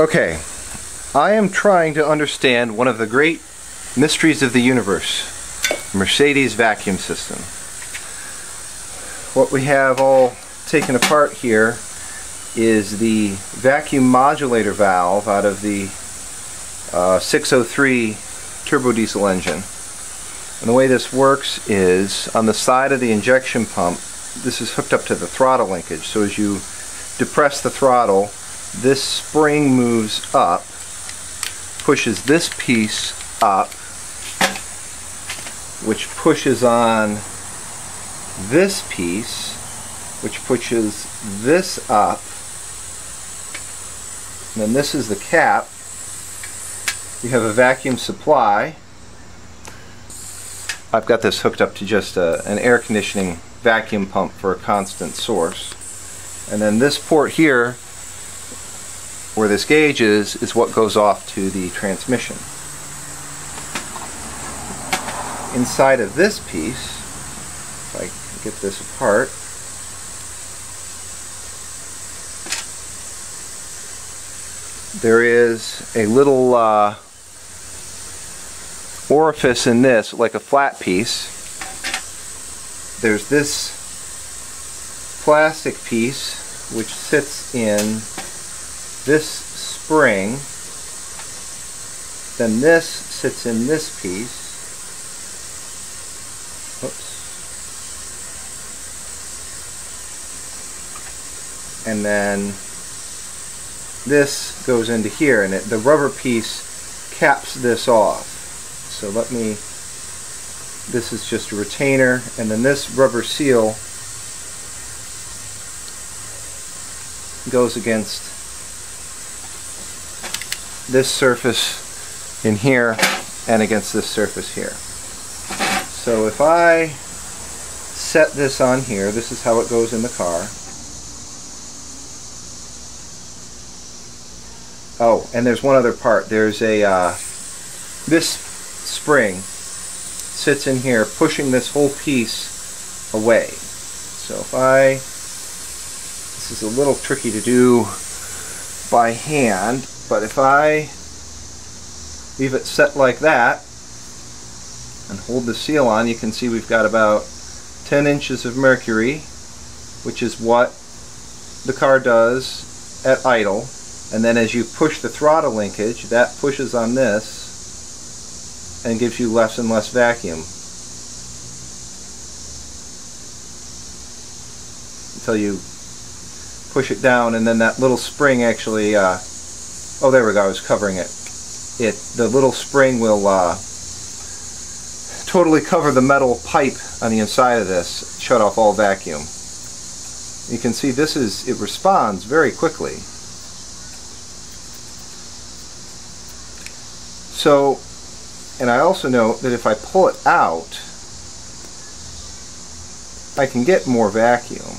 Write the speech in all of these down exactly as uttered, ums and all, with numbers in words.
Okay, I am trying to understand one of the great mysteries of the universe, Mercedes vacuum system. What we have all taken apart here is the vacuum modulator valve out of the uh, six oh three turbo diesel engine. And the way this works is, on the side of the injection pump, this is hooked up to the throttle linkage, so as you depress the throttle, this spring moves up, pushes this piece up, which pushes on this piece, which pushes this up, and then this is the cap. You have a vacuum supply. I've got this hooked up to just a, an air conditioning vacuum pump for a constant source. And then this port here, where this gauge is, is what goes off to the transmission. Inside of this piece, if I can get this apart, there is a little uh, orifice in this, like a flat piece. There's this plastic piece which sits in this spring, then this sits in this piece, oops, and then this goes into here, and it, the rubber piece caps this off. So let me, this is just a retainer, and then this rubber seal goes against this surface in here and against this surface here. So if I set this on here, this is how it goes in the car. Oh, and there's one other part. There's a, uh, this spring sits in here pushing this whole piece away. So if I, this is a little tricky to do by hand, but if I leave it set like that and hold the seal on, you can see we've got about ten inches of mercury, which is what the car does at idle. And then as you push the throttle linkage, that pushes on this and gives you less and less vacuum until you push it down, and then that little spring actually, uh, oh there we go, I was covering it. It the little spring will uh, totally cover the metal pipe on the inside of this, shut off all vacuum. You can see this is, it responds very quickly. So, and I also note that if I pull it out, I can get more vacuum.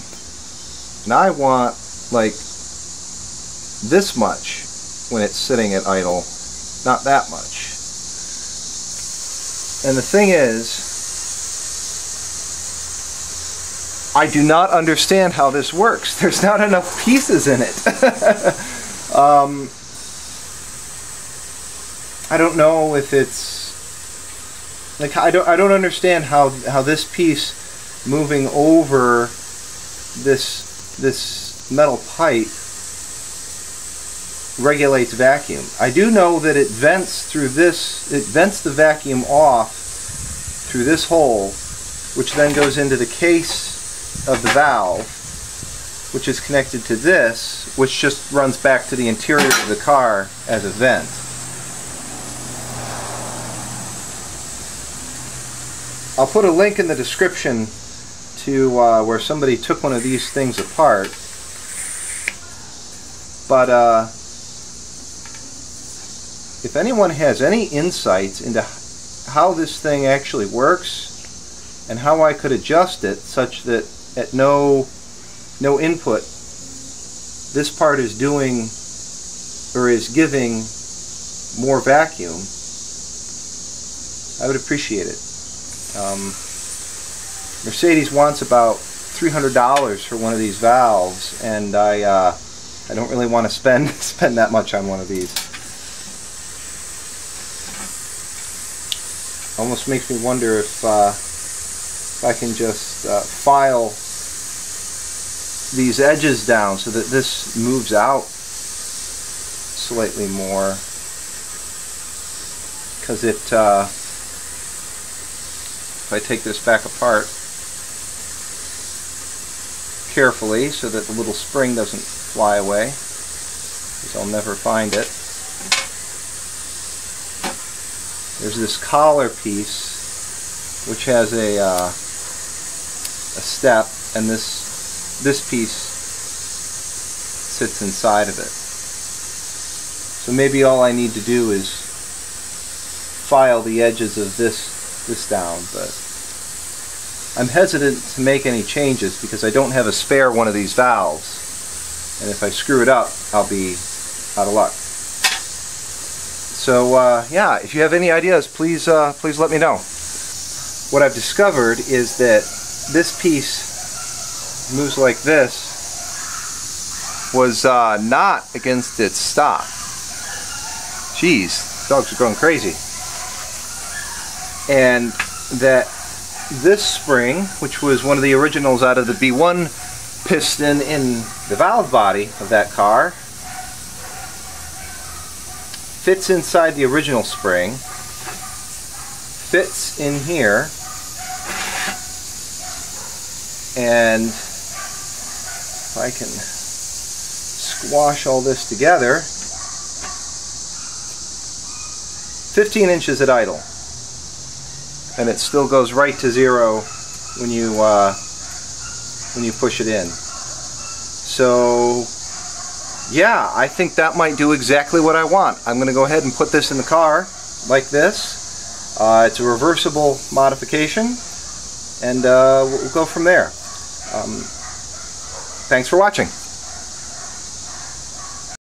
And I want, like, this much when it's sitting at idle, not that much. And the thing is, I do not understand how this works. There's not enough pieces in it. um, I don't know if it's like I don't I don't understand how how this piece moving over this this metal pipe regulates vacuum. I do know that it vents through this, it vents the vacuum off through this hole, which then goes into the case of the valve, which is connected to this, which just runs back to the interior of the car as a vent. I'll put a link in the description to uh, where somebody took one of these things apart, but uh, if anyone has any insights into how this thing actually works and how I could adjust it such that at no no input this part is doing or is giving more vacuum, I would appreciate it. Um, Mercedes wants about three hundred dollars for one of these valves, and I uh, I don't really want to spend spend that much on one of these. Almost makes me wonder if, uh, if I can just uh, file these edges down so that this moves out slightly more, because it uh, if I take this back apart carefully so that the little spring doesn't fly away, because I'll never find it. There's this collar piece which has a uh, a step, and this this piece sits inside of it. So maybe all I need to do is file the edges of this this down, but I'm hesitant to make any changes because I don't have a spare one of these valves, and if I screw it up, I'll be out of luck. So uh, yeah, if you have any ideas, please uh, please let me know. What I've discovered is that this piece moves like this was uh, not against its stop. Jeez, dogs are going crazy. And that this spring, which was one of the originals out of the B one piston in the valve body of that car, fits inside the original spring, fits in here, and if I can squash all this together, fifteen inches at idle, and it still goes right to zero when you uh, when you push it in. So yeah, I think that might do exactly what I want. I'm gonna go ahead and put this in the car like this. Uh, it's a reversible modification, and uh, we'll go from there. Um, thanks for watching.